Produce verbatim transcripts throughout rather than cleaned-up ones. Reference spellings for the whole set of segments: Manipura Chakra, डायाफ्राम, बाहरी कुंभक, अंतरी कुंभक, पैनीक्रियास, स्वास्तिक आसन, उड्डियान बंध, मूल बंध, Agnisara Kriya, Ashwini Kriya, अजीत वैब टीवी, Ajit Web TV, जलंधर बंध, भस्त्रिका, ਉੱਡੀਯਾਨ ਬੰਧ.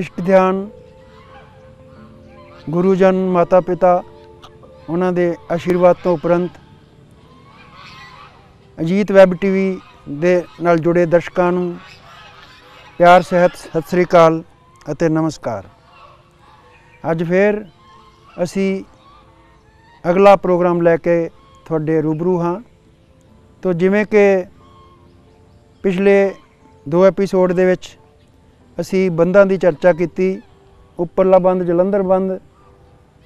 इष्ट ध्यान, गुरुजन माता पिता उन्हां दे आशीर्वाद तो उपरंत अजीत वैब टीवी दे नाल जुड़े दर्शकों नूं प्यार सहित सत श्री अकाल अते नमस्कार। अज फिर असी अगला प्रोग्राम लैके थोड़े रूबरू हाँ। तो जिमें कि पिछले दो एपीसोड दे विच असी बंधां दी चर्चा की, उपरला बंध जलंधर बंध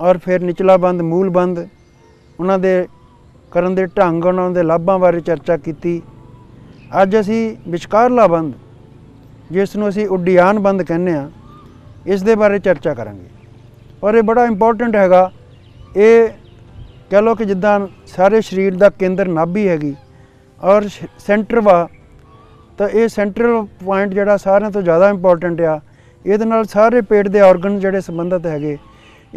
और फिर निचला बंध मूल बंध, उन्हां दे करन दे ढंग, उन्हां दे लाभां बारे चर्चा की। अज असी विचकारला बंध जिसनूं असी उड्डियान बंध कहने आ, इस दे बारे चर्चा करांगे। और ये बड़ा इंपॉर्टेंट हैगा, ये कह लो कि जिद्दां सारे शरीर का केंद्र नाभी हैगी और सेंटर वा, तो ये सेंट्रल पॉइंट जिहड़ा सारे तो ज़्यादा इंपॉर्टेंट आ, ये नाल सारे पेट के ऑर्गन जोड़े संबंधित है।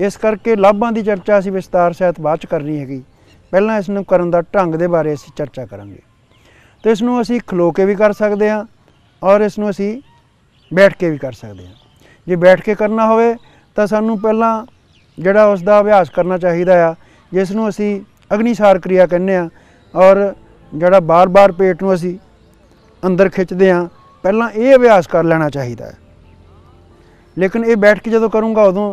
इस करके लाभां की चर्चा असी विस्तार सहित बाद करनी हैगी, पहला इसनूं करन दा ढंग दे बारे असी चर्चा करांगे। तो इसनूं असी खलो के भी कर सकते हैं और इसनूं असी बैठ के भी कर सकते हैं। जे बैठ के करना होवे तां सानूं पहला जिहड़ा उसका अभ्यास करना चाहिदा आ, जिसनूं असी अग्निसार क्रिया कहने आ, और जिहड़ा बार बार पेट नूं असी अंदर खिंचदे आ, पहला ये अभ्यास कर लेना चाहिदा है। लेकिन ये बैठ के जदों करूँगा उदों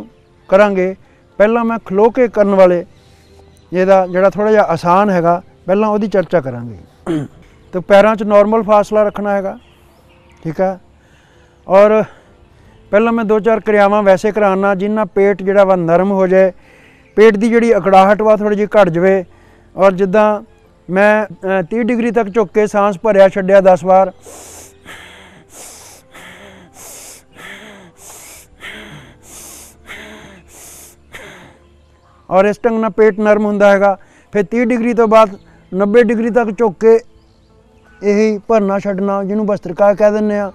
करांगे। पहला मैं खलो के करन वाले जिहदा जिहड़ा थोड़ा जिहा आसान हैगा, पहला उहदी चर्चा करांगे। तो पैरां 'च नॉर्मल फासला रखना हैगा, ठीक है। और पहला मैं दो चार क्रियावां वैसे कराना जिन्ना पेट जिहड़ा वा नरम हो जाए, पेट की जिहड़ी अकड़ाहट वा थोड़ी जी घट जाए। और जिद्दां मैं तीस डिग्री तक झुक के सांस भरिया छड्डिया दस बार, और इस ढंग नाल पेट नरम हुंदा हैगा। फिर तीस डिग्री तो बाद नब्बे डिग्री तक झुक के यही भरना छड्डना, जिन्हों भस्त्रिका कह दिंदे आ।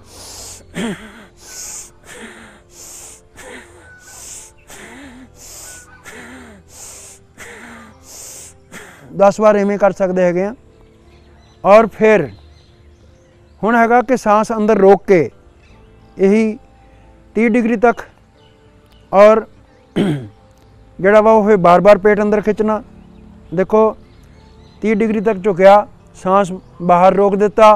दस बार इवें कर सकते हैं। और फिर हुण हैगा कि सांस अंदर रोक के यही तीस डिग्री तक, और जिहड़ा वा वो बार बार पेट अंदर खिंचना। देखो तीस डिग्री तक झुकया, सांस बाहर रोक दिता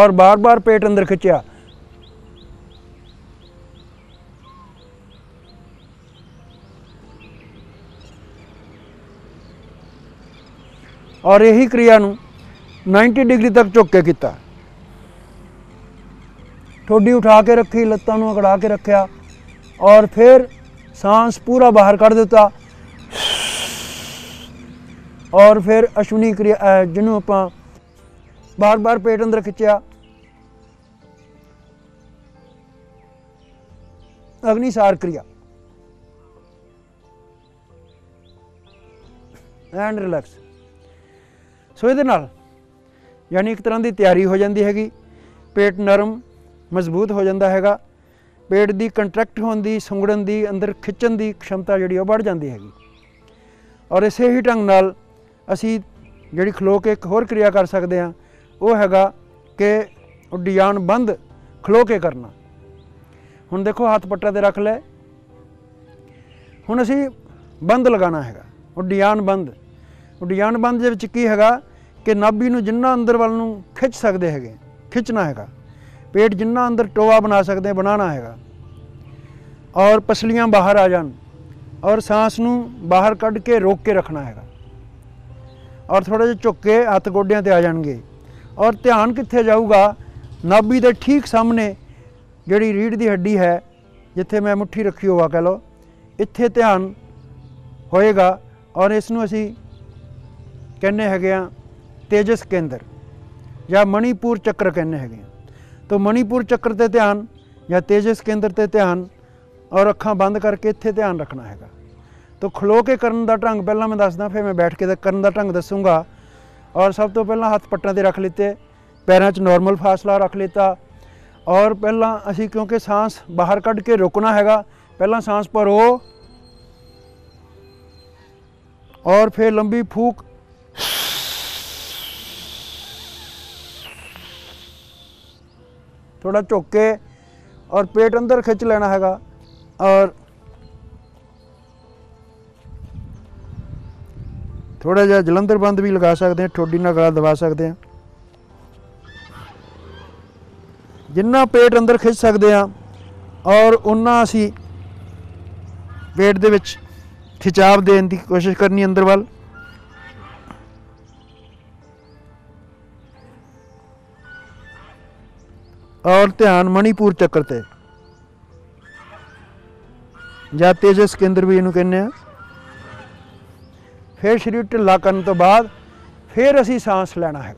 और बार बार पेट अंदर खिंचा। और यही क्रिया नूं नब्बे डिग्री तक झुक के किया, ठोडी उठा के रखी, लत्तां नूं अकड़ा के रखिया, और फिर सांस पूरा बाहर कढ़ दिता। और फिर अश्विनी क्रिया, जिन्हों आपां बार बार पेट अंदर खिंचा। अग्निसार क्रिया एंड रिलैक्स। सो इहदे नाल यानी एक तरह की तैयारी हो जाती हैगी, पेट नरम मजबूत हो जाता हैगा, पेट की कंट्रैक्ट होने की, सुंगड़न की, अंदर खिंचन की क्षमता जी बढ़ जाती हैगी। और इसे ही ढंग नाल असी जिहड़ी खलो के एक होर क्रिया कर सकते हैं, वो हैगा कि उड्डियान बंध खलो के करना। हुण देखो हाथ पट्टा ते रख लै, हुण असी बंध लगाना हैगा, उड्डियान बंध। उड्डियान बंध दे विच की हैगा कि नाभी नूं जिन्ना अंदर वल नूं खिंच सकदे हैगे खिंचना हैगा, पेट जिन्ना अंदर टोआ बना सकते बनाना हैगा, और पसलियां बाहर आ जाण, और सांस नूं बाहर कढ़ के रोक के रखना हैगा। और थोड़ा जिहा झुक के हत्थ गोड्यां ते आ जाणगे। और ध्यान कित्थे जाऊगा, नाभी दे ठीक सामने जिहड़ी रीढ़ दी हड्डी है, जिथे मैं मुट्ठी रखी होवा कह लो, इत्थे ध्यान होएगा। और इसनूं असीं कहने हैगे आ तेजस केंद्र जां मणिपुर चक्र कहने हैगे आ। तो मणिपुर चक्र ते ध्यान जां तेजस केंद्र ते ध्यान, और अखां बंद करके इत्थे ध्यान रखना हैगा। तो खलो के करन दा ढंग पहला मैं दसदा, फिर मैं बैठ के करन दा ढंग दसूँगा। और सब तो पहला हत्थ पट्टां ते रख लिते, पैरां 'च नॉर्मल फासला रख लिता। और पहला असी क्योंकि सांस बाहर कढ़ के रोकना हैगा, पहला सांस भरो और फिर लंबी फूक, थोड़ा झुक के और पेट अंदर खिंच लेना है। और थोड़ा जहा जलंधर बंध भी लगा सकते हैं, ठोडी ना गला दबा सकते हैं। जिन्ना पेट अंदर खिंच सकते हैं और उन्ना असी पेट दे विच खिंचाव देने की कोशिश करनी अंदर वाल। और ध्यान मणिपुर चक्र ते जा तेजस केंद्र भी इनू कहने। फिर शरीर ढिला करने तो बाद फिर असी सांस लेना है।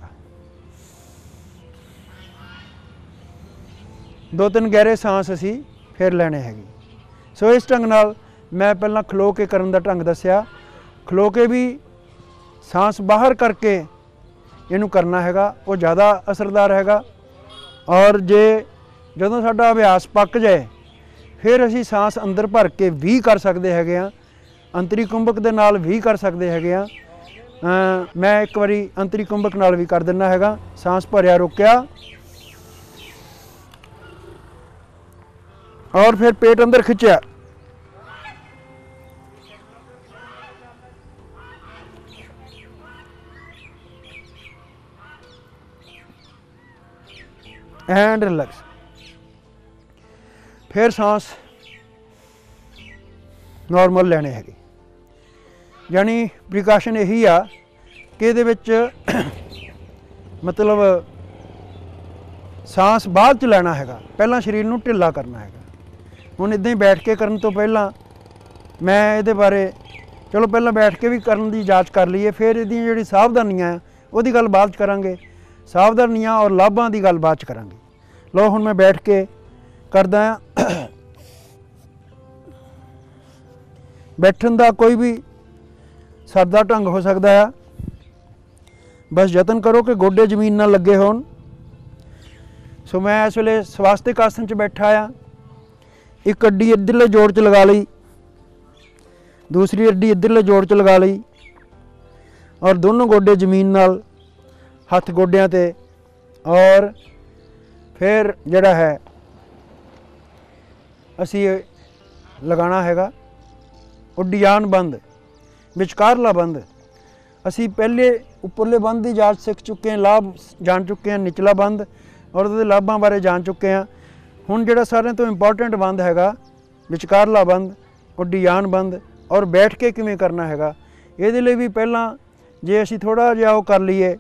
दो तीन गहरे सांस असी फिर लेने हैगी। सो इस ढंग नाल मैं पहला खलो के करन दा ढंग दस्या, खलो के भी सांस बाहर करके इनू करना हैगा, वो ज़्यादा असरदार हैगा। और जे जदों साडा अभ्यास पक जाए फिर असी सांस अंदर भर के भी कर सकते हैगे आ, अंतरी कुंभक दे नाल भी कर सकते हैगे आ। मैं एक बारी अंतरी कुंभक नाल भी कर दिना हैगा। सांस भरिया रोकिया और फिर पेट अंदर खिंचा। And relax. फिर सांस नॉर्मल लेने हैगी। यानी प्रिकाशन यही आ कि इहदे विच मतलब सांस बाद च लेना हैगा, पहला शरीर नूं ढिला करना हैगा। हुण इदां ही बैठ के करन तो पहला मैं इहदे बारे चलो पहला बैठ के भी करन दी जांच कर लईए, फिर इहदी जिहड़ी सावधानियां उहदी गल बाद च करांगे, सावधानियां और लाभां दी गल बाद च करांगे। लो हुण मैं बैठ के करदा हां। बैठण दा कोई भी सादा ढंग हो सकदा है, बस यतन करो कि गोडे जमीन ना लगे होण। सो मैं इस वेले स्वास्तिक आसन च बैठा आ। एक अड्डी इधरले जोड़ च लगा ली, दूसरी अड्डी इधरले जोड़ च लगा ली और दोनों गोडे जमीन नाल, हथ गोडियां ते। और फिर जड़ा है असी लगाना हैगा उड्डियान बंध, विचकारला बंध। असी पहले उपरले बंध की जांच सीख चुके हैं, लाभ जान चुके हैं, निचला बंध और उसके लाभों बारे जान चुके हैं। हुण जिहड़ा सारे तो इंपॉर्टेंट बंध हैगा विचकारला बंध, उड्डियान बंध और बैठ के किवें करना हैगा। इहदे लई भी पहला जे असी थोड़ा जिहा वो कर लईए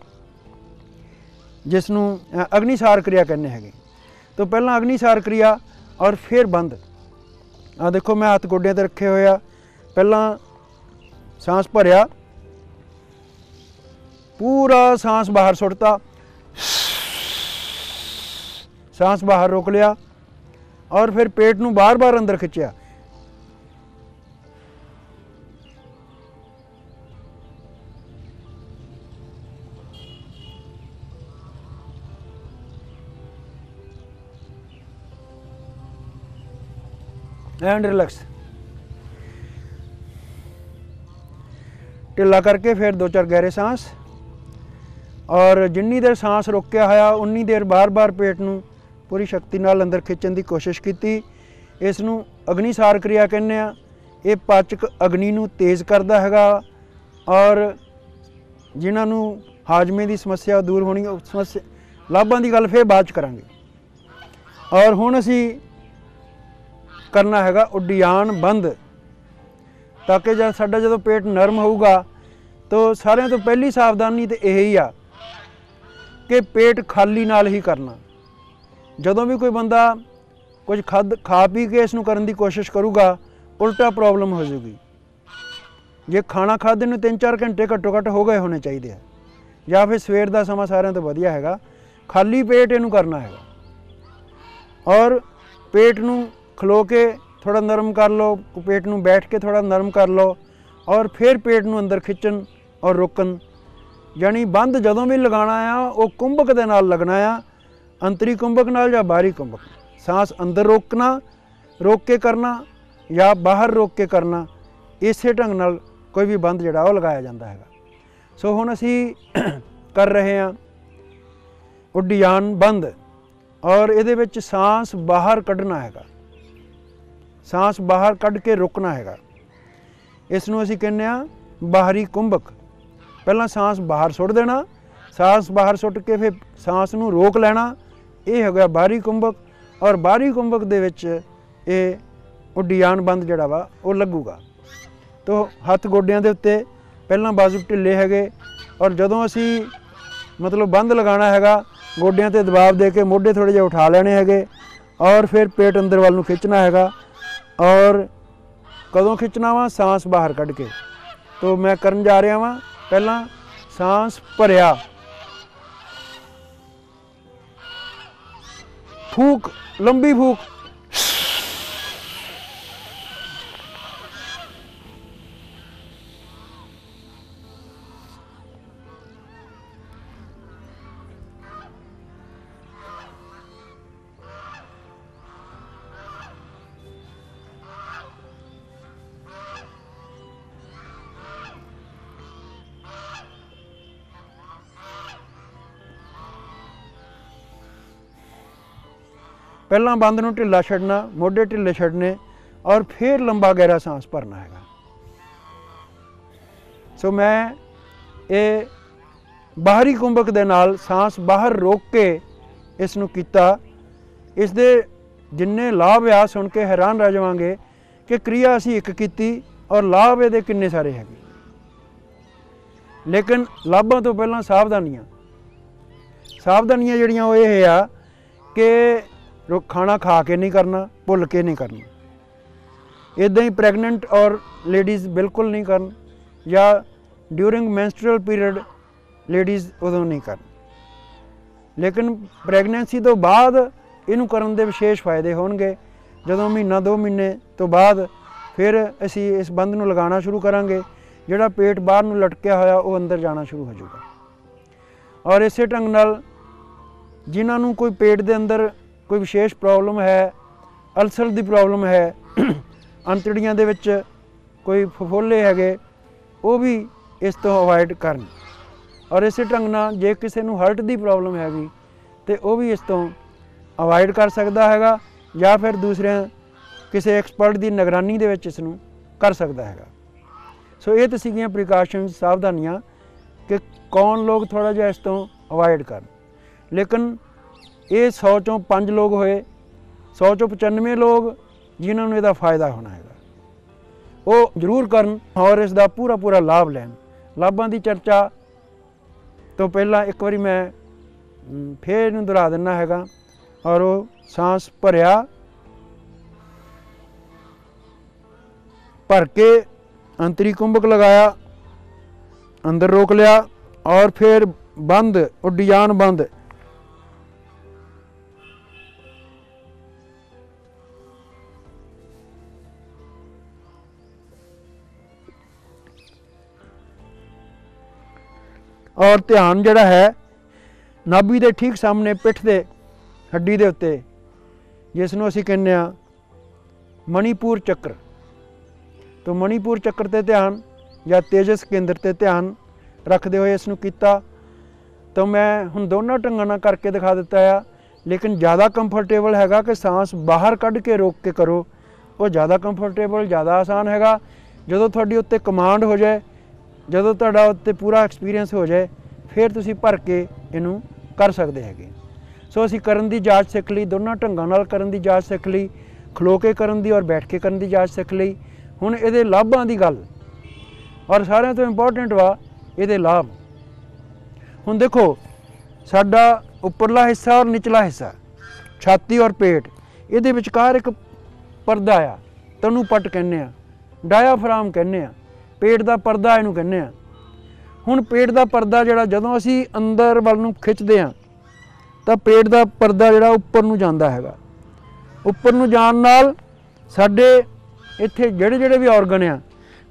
जिसनूं अग्निसार क्रिया कहने हैगे। तो पहला अग्निसार क्रिया और फिर बंध। आ देखो मैं हत्थ गोड्यां ते रखे होया, पहला सांस भरिया पूरा सांस बाहर सुट्टता, सांस बाहर रोक लिया और फिर पेट नूं बार बार अंदर खिंचिया। And relax. ढिला करके फिर दो चार गहरे सांस और जिन्नी देर सांस रोकिया होया उन्नी देर बार बार पेट नूं पूरी शक्ति नाल अंदर खिंचण की कोशिश की। इसनूं अग्निसार क्रिया कहने आ। ये पाचक अग्नि नूं तेज़ करता हैगा और जिन्हां नूं हाजमे की समस्या दूर होनी, समस्या लाभां की गल फिर बाद च करांगे। और हुण असी करना हैगा उड्डियान बंध, ताकि जब साडा जदों पेट नरम होगा तो सारे तो पहली सावधानी तो यही आ कि पेट खाली नाल ही करना। जदों भी कोई बंदा कुछ खाद खा पी के इसनूं करन दी कोशिश करूगा उल्टा प्रॉब्लम हो जाएगी। जे खाना खाधे नूं तीन चार घंटे घट्टो घट्ट हो गए होने चाहिए है, या फिर सवेर का समा सारे तो वधिया हैगा। खाली पेट इनू करना हैगा और पेट नूं खलो के थोड़ा नरम कर लो, पेट नूं बैठ के थोड़ा नरम कर लो और फिर पेट नूं अंदर खिंचन और रोकन। यानी बंध जदों भी लगाना आ वो कुंभक दे नाल लगना आ, अंतरी कुंभक नाल या बाहरी कुंभक। सांस अंदर रोकना रोक के करना या बाहर रोक के करना, इस ढंग नाल कोई भी बंध जिहड़ा वो लगाया जाता हैगा। सो हुण असी कर रहे हैं उड्डियान बंध। और ਇਹਦੇ ਵਿੱਚ सांस बाहर ਕੱਢਣਾ ਹੈਗਾ, सांस बाहर ਕੱਢ ਕੇ ਰੁਕਣਾ ਹੈਗਾ। ਇਸ ਨੂੰ ਅਸੀਂ ਕਹਿੰਦੇ ਆ ਬਾਹਰੀ ਕੁੰਭਕ। ਪਹਿਲਾਂ सांस बाहर ਸੁੱਟ ਦੇਣਾ, सांस बाहर ਸੁੱਟ ਕੇ ਫਿਰ सांस ਨੂੰ ਰੋਕ ਲੈਣਾ, ਇਹ ਹੈਗਾ ਬਾਹਰੀ ਕੁੰਭਕ। और बाहरी कुंभक ਦੇ ਵਿੱਚ ਇਹ उड्डियान बंध ਜਿਹੜਾ ਵਾ ਉਹ ਲੱਗੂਗਾ। तो ਹੱਥ ਗੋਡਿਆਂ ਦੇ ਉੱਤੇ ਪਹਿਲਾਂ ਬਾਜ਼ੂ ਢਿੱਲੇ ਹੈਗੇ, और ਜਦੋਂ ਅਸੀਂ मतलब बंध लगाना हैगा गोडियां ते दबाव दे के मोढे थोड़े जिहा उठा लेने हैगे, और फिर पेट अंदर वाल नूं खिंचना हैगा। और कदों खिंचना वा, सांस बाहर कढ़ के। तो मैं करन जा रहा वां, पहला सांस भरिया फूक, लंबी फूक, पहला बंद नूं ढिल्ला छड्डना, मोढे ढिल्ले छड्डने, और फिर लंबा गहरा सांस भरना हैगा। सो मैं ये बाहरी कुंभक दे नाल सांस बाहर रोक के इस नूं कीता। इस दे जिन्ने लाभ आ सुन के हैरान रह जावांगे कि क्रिया असी एक कीती और लाभ इहदे किन्ने सारे हैगे। लेकिन लाभां तो पहला सावधानियां सावधानियां जिहड़ियां ओह इह आ कि रोक खाना खा के नहीं करना, भुल के नहीं करना, इदा ही प्रेगनेंट और लेडीज़ बिल्कुल नहीं करन, या ड्यूरिंग मैंस्ट्रुअल पीरियड लेडीज़ उदों नहीं करन। लेकिन प्रैगनेंसी तो बाद इनू करन दे विशेष फायदे होणगे। जदों महीना दो महीने तो बाद फिर असी इस बंध नूं लगाना शुरू करांगे, जिहड़ा पेट बाहर नूं लटकिया होया वो अंदर जाना शुरू हो जाऊगा। और इसे ढंग नाल जिन्हां नूं कोई पेट दे अंदर कोई विशेष प्रॉब्लम है, अल्सर की प्रॉब्लम है, अंतड़ियां दे विच कोई फफोले हैगे, वो भी इस तो अवॉइड करन। और इस ढंग नाल जे किसी नूं हार्ट की प्रॉब्लम हैगी तो वह भी इस तो अवॉइड कर सकता हैगा, या फिर दूसरे किसी एक्सपर्ट की निगरानी दे विच इस नूं कर सकता हैगा। सो ये तो सीगियां प्रिकॉशन सावधानियां कि कौन लोग थोड़ा जिहा इस तो अवॉइड करन। लेकिन ये सौ चों पाँच लोग होए, सौ चों पचानवे लोग जिन्होंने इसका फायदा होना है वो जरूर करन और इसका पूरा पूरा लाभ लैन। लाभां की चर्चा तो पहला एक बार मैं फिर नूं दोहरा दिना हैगा। और वो सांस भरिया भर के अंतरी कुंभक लगाया, अंदर रोक लिया, और फिर बंद उड्डियान बंध और ध्यान जड़ा है नाभी के ठीक सामने पिठ के हड्डी के उत्ते, जिसनों असी कहने मणिपुर चक्र। तो मणिपुर चक्र ते ध्यान या तेजस केंद्र ते ध्यान रखते हुए इसनों कीता। तो मैं हुण दोनों ढंगां करके दिखा दिता है, लेकिन ज़्यादा कंफर्टेबल हैगा कि सांस बाहर कढ़ के रोक के करो, वो ज़्यादा कंफर्टेबल, ज़्यादा आसान हैगा। जदों तुहाडी उत्ते कमांड हो जाए, जदों तुहाडा उत्ते पूरा एक्सपीरियंस हो जाए, फिर तुसीं भर के इनू कर सकते हैगे। सो असीं करन दी जाच सिख लई, दोनों ढंगां नाल करन दी जाच सिख लई, खलो के करन दी और बैठ के करन दी जाच सिख लई। हुण इहदे लाभां दी गल, और सारिआं तों इंपोर्टेंट वा इहदे लाभ। हुण देखो, साडा उपरला हिस्सा और निचला हिस्सा, छाती और पेट, इहदे विचकार एक परदा आ, तनु पट कहने आ, डायाफ्राम कहने आ, पेट का परदा इनू कहने। हुण पेट का परदा जिहड़ा जदों असी अंदर वल नूं खिचदे आ तां पेट का परदा जिहड़ा उपर नूं जांदा हैगा। उपर नूं जाण नाल साडे इत्थे जिहड़े जिहड़े भी ऑर्गन आ,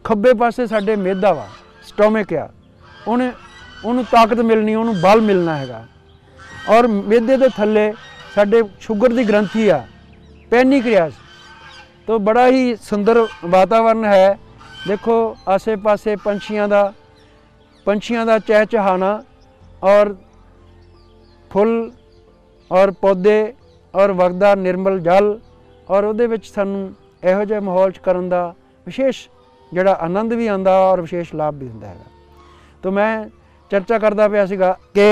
खब्बे पासे साडे मेदा वा, स्टोमक आ, उहने उहनूं ताकत मिलनी, उहनूं बल मिलना हैगा। और मेदे दे थल्ले साडे शुगर दी ग्रंथी आ, पैनीक्रियास। तो बड़ा ही सुंदर वातावरण है। देखो आसे पासे पंछियों का पंछियों का चहचहाना और फुल और पौधे और वगदा निर्मल जल और उहदे विच सानूं इहो जिहा माहौल च करन दा विशेष जिहड़ा आनंद भी आंदा और विशेष लाभ भी हुंदा हैगा। तो मैं चर्चा करदा पिया सीगा कि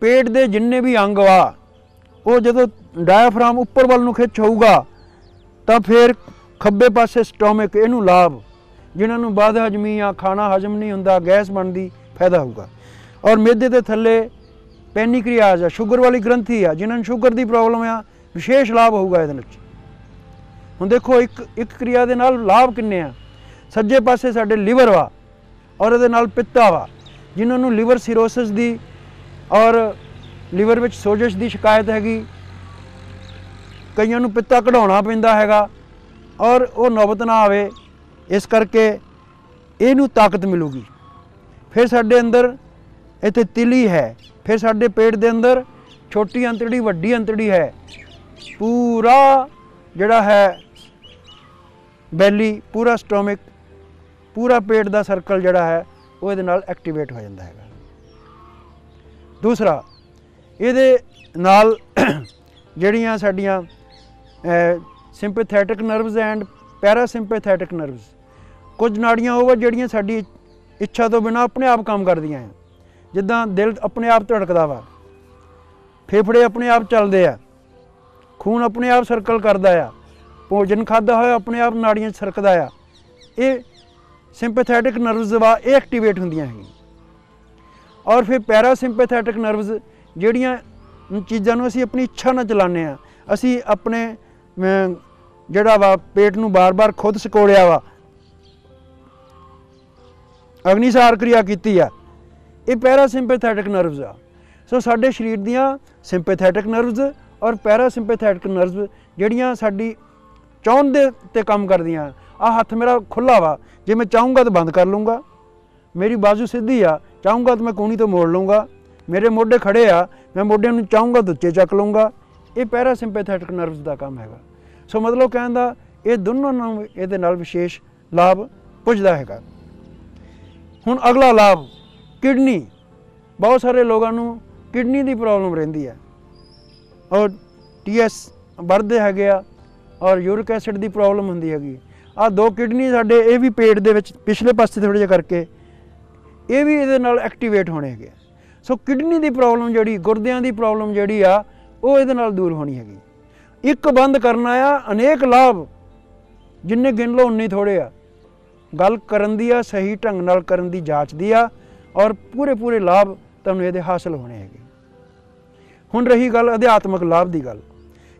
पेट दे जिन्ने भी अंग वा वो जदों डायफ्राम उपर वल नूं खिच होऊगा तां फिर खब्बे पासे स्टोमक इहनूं लाभ जिन्हां नूं बाद हजमी या खाना हजम नहीं हुंदा गैस बनदी फायदा होगा। और मेदे दे थल्ले पैनिक्रियाज आ शुगर वाली ग्रंथी आ जिन्हां नूं शुगर दी प्रॉब्लम आ विशेष लाभ होगा। इहदे विच हुण देखो एक एक क्रिया दे नाल लाभ किन्ने आ। सज्जे पासे साडे लीवर वा और इहदे नाल पित्ता वा जिन्हां नूं लीवर सिरोसिस दी और लीवर विच सोजश दी शिकायत हैगी, कईयां नूं पित्ता कढाउणा पैंदा हैगा और वो नौबत ना आवे इस करके इहनूं ताकत मिलूगी। फिर साडे अंदर इत्थे तिली है, फिर साडे पेट दे अंदर छोटी अंतड़ी वड्डी अंतड़ी है, पूरा जड़ा है बैली पूरा स्टोमिक पूरा पेट का सर्कल जड़ा है वो इहदे नाल एक्टिवेट हो जाता है। दूसरा ये जड़ियाँ साड़ियाँ sympathetic nervous and parasympathetic nervous कुछ नाड़ियाँ होगा जड़ियाँ साड़ी इच्छा तो बिना अपने आप काम कर दियाँ हैं, जिदा दिल अपने आप धड़कता वा, फेफड़े अपने आप चलते हैं, खून अपने आप सर्कल करता है, भोजन खादा होया अपने आप नाड़ियाँ सरकदा आ, ये सिंपैथेटिक नर्वस वा ये एक्टिवेट होंदियां हैं। और फिर पैरासिंपैथेटिक नर्वस जिहड़ियां चीज़ां नूं असीं अपनी इच्छा नाल चलाने आ, असीं अपने जिहड़ा वा पेट नूं बार बार खुद सकोड़िया वा, अग्निसार क्रिया कीती आ, ये पैरासिंपैथेटिक नर्वस आ। सो साडे शरीर दियां सिंपैथेटिक नर्वस और पैरासिंपैथेटिक नर्वस जिहड़ियां साडी चाहण दे ते काम करदियां। आ हत्थ मेरा खुला वा, जे मैं चाहूँगा तो बंद कर लूँगा, मेरी बाजू सीधी आ चाहूँगा तो मैं कोहनी तो मोड़ लूँगा, मेरे मोढे खड़े आ मैं मोढियां नूं चाहूँगा तो उच्चे चक लूँगा, ये पैरासिंपैथेटिक नर्वस का काम हैगा। सो मतलब कहंदा ये दोनों नूं इहदे नाल विशेष लाभ पुजदा हैगा। हुण अगला लाभ किडनी, बहुत सारे लोगों नूं किडनी की प्रॉब्लम रहिंदी है और टी एस बढ़ते है और यूरिक एसिड की प्रॉब्लम होंगी हैगी। आ दो किडनी साढ़े ये भी पेट दे विच पिछले पासे थोड़े जिहा करके ये भी इहदे नाल एक्टिवेट होने है। सो किडनी की प्रॉब्लम जिहड़ी गुरदियां की प्रॉब्लम जिहड़ी आ वो इहदे नाल दूर होनी हैगी। एक बंद करना आ अनेक लाभ जिन्ने गिन लो उन्ने थोड़े आ। गल करन दी आ सही ढंग नाल करन दी जांच दी आ और पूरे पूरे लाभ तुहानूं इहदे हासिल होने हैगे। हुण रही गल अध्यात्मिक लाभ की गल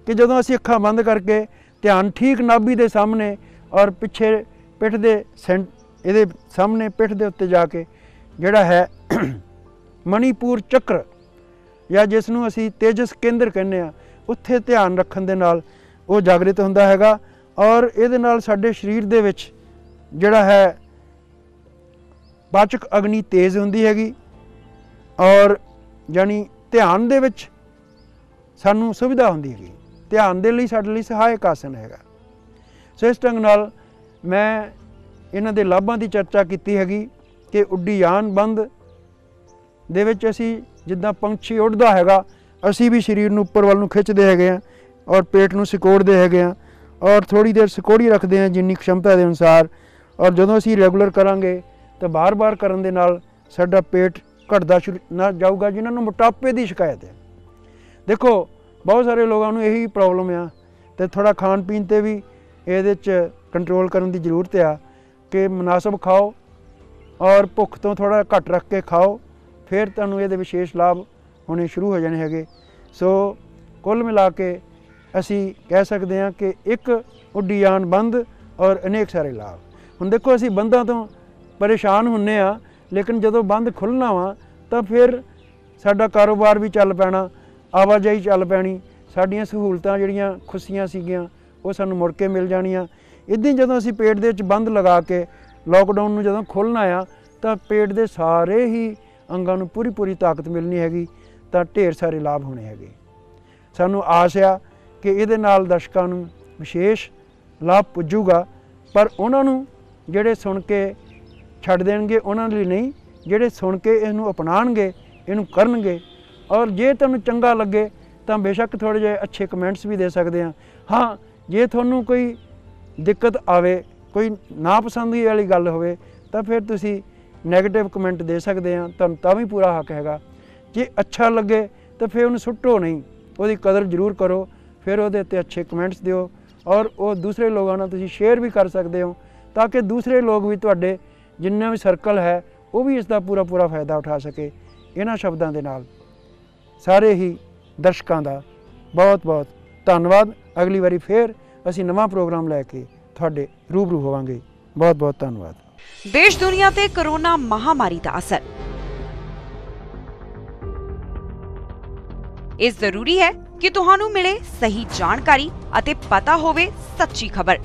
कि जदों असीं अखां बंद करके ध्यान ठीक नाभी दे सामने और पिछे पिठ दे सेंट इहदे सामने पिठ दे उत्ते जाके जिहड़ा है मणिपुर चक्र या जिसनूं असीं तेजस केंद्र कहने आ उत्थे ध्यान रखण दे नाल वो जागृत हुंदा हैगा और इहदे नाल साडे शरीर दे विच जिहड़ा है वाचक अग्नि तेज हुंदी हैगी और जानी ध्यान दे विच सानूं सुविधा हुंदी हैगी। ध्यान दे लई साडे लई सहायक आसन हैगा। सो इस ढंग नाल मैं इन्हां दे लाभां दी चर्चा कीती हैगी कि उड्डीयान बंध दे विच असीं जिद्दां पंछी उड़दा हैगा असीं भी शरीर नूं उपर वल नूं खिच्चदे हैगे आ और पेट नूं सिकोड़दे हैगे आ और थोड़ी देर सिकोड़ी रखदे आ जिन्नी क्षमता दे अनुसार। और जदों असीं रेगूलर करांगे तां बार बार करन दे नाल साडा पेट घटदा शुरू ना जाऊगा। जिन्हां नूं मोटापे दी शिकायत है, देखो बहुत सारे लोगों नूं यही प्रॉब्लम आ ते थोड़ा खाण पीण ते भी ਇਹਦੇ 'ਚ ਕੰਟਰੋਲ ਕਰਨ ਦੀ ਜ਼ਰੂਰਤ ਆ ਕਿ ਮناسب ਖਾਓ ਔਰ ਭੁੱਖ ਤੋਂ ਥੋੜਾ ਘੱਟ ਰੱਖ ਕੇ ਖਾਓ, ਫਿਰ ਤੁਹਾਨੂੰ ਇਹਦੇ ਵਿਸ਼ੇਸ਼ ਲਾਭ ਹੋਣੇ ਸ਼ੁਰੂ ਹੋ ਜਾਣੇ ਹੈਗੇ। ਸੋ ਕੁੱਲ ਮਿਲਾ ਕੇ ਅਸੀਂ ਕਹਿ ਸਕਦੇ ਹਾਂ ਕਿ ਇੱਕ ਉੱਡੀਆਨ ਬੰਧ ਔਰ ਅਨੇਕ ਸਾਰੇ ਲਾਭ। ਹੁਣ ਦੇਖੋ ਅਸੀਂ ਬੰਧਾਂ ਤੋਂ ਪਰੇਸ਼ਾਨ ਹੁੰਨੇ ਆ, ਲੇਕਿਨ ਜਦੋਂ ਬੰਧ ਖੁੱਲਣਾ ਵਾ ਤਾਂ ਫਿਰ ਸਾਡਾ ਕਾਰੋਬਾਰ ਵੀ ਚੱਲ ਪੈਣਾ, ਆਵਾਜਾਈ ਚੱਲ ਪੈਣੀ, ਸਾਡੀਆਂ ਸਹੂਲਤਾਂ ਜਿਹੜੀਆਂ ਖੁਸ਼ੀਆਂ ਸੀਗੀਆਂ वो सानूं मुड़ के मिल जानियाँ। इदां जदों असीं पेट दे विच बंद लगा के लॉकडाउन नूं जदों खोलना आ तां पेट दे सारे ही अंगां नूं पूरी पूरी ताकत मिलनी हैगी, तां ढेर सारे लाभ होने हैगे। सानूं आस आ कि इहदे नाल दर्शकां नूं विशेष लाभ पुजूगा, पर उहनां नूं जिहड़े सुण के छड्ड देणगे उहनां लई नहीं, जिहड़े सुण के इहनूं अपनाणगे इहनूं करनगे और जे तुहानू चंगा लगे तो बेशक थोड़े जे अच्छे कमेंट्स भी दे सकते हैं। हाँ जे तुहानू कोई दिक्कत आवे, कोई नापसंदी वाली गल होवे तो फिर तुसी नैगेटिव कमेंट दे सकते हैं, तुहानू तां वी पूरा हक हैगा। जे अच्छा लगे तो फिर उन्हें सुट्टो नहीं, उसकी कदर जरूर करो, फिर वो अच्छे कमेंट्स दिओ और वो दूसरे लोगों नाल तुसीं शेयर भी कर सकते हो ताकि दूसरे लोग भी तुहाडे जिन्ना भी सर्कल है वो भी इसका पूरा पूरा फायदा उठा सके। इन्हां शब्दां दे नाल सारे ही दर्शकों का बहुत बहुत धन्नवाद। अगली बारी फिर असीं नवां प्रोग्राम लैके तुहाडे रूबरू होवांगे। बहुत बहुत धन्नवाद। देश दुनिया ते कोरोना महामारी का असर ਇਹ ਜ਼ਰੂਰੀ ਹੈ ਕਿ ਤੁਹਾਨੂੰ ਮਿਲੇ ਸਹੀ ਜਾਣਕਾਰੀ ਅਤੇ ਪਤਾ ਹੋਵੇ ਸੱਚੀ ਖਬਰ।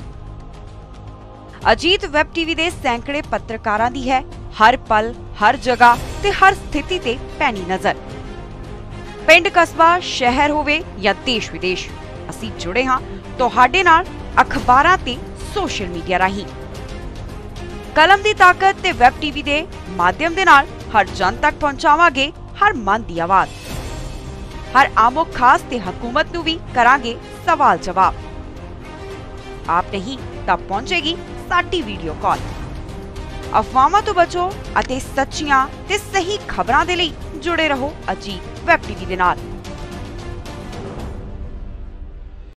ਅਜੀਤ ਵੈਬ ਟੀਵੀ ਦੇ ਸੈਂਕੜੇ ਪੱਤਰਕਾਰਾਂ ਦੀ ਹੈ ਹਰ ਪਲ, ਹਰ ਜਗ੍ਹਾ ਤੇ ਹਰ ਸਥਿਤੀ ਤੇ ਪੈਣੀ ਨਜ਼ਰ। ਪਿੰਡ, ਕਸਬਾ, ਸ਼ਹਿਰ ਹੋਵੇ ਜਾਂ ਦੇਸ਼ ਵਿਦੇਸ਼, ਅਸੀਂ ਜੁੜੇ ਹਾਂ ਤੁਹਾਡੇ ਨਾਲ ਅਖਬਾਰਾਂ ਤੇ ਸੋਸ਼ਲ ਮੀਡੀਆ ਰਾਹੀਂ। ਕਲਮ ਦੀ ਤਾਕਤ ਤੇ ਵੈਬ ਟੀਵੀ ਦੇ ਮਾਧਿਅਮ ਦੇ ਨਾਲ ਹਰ ਜਨ ਤੱਕ ਪਹੁੰਚਾਵਾਂਗੇ ਹਰ ਮਨ ਦੀ ਆਵਾਜ਼। हर आमो खास ते हकूमत नू भी करांगे सवाल जवाब। आप नहीं तब पहुंचेगी साडी वीडियो कॉल। अफवाहां तो बचो अते सच्चियां ते सही खबरां दे लई जुड़े रहो अजीत वैब टीवी दे नाल।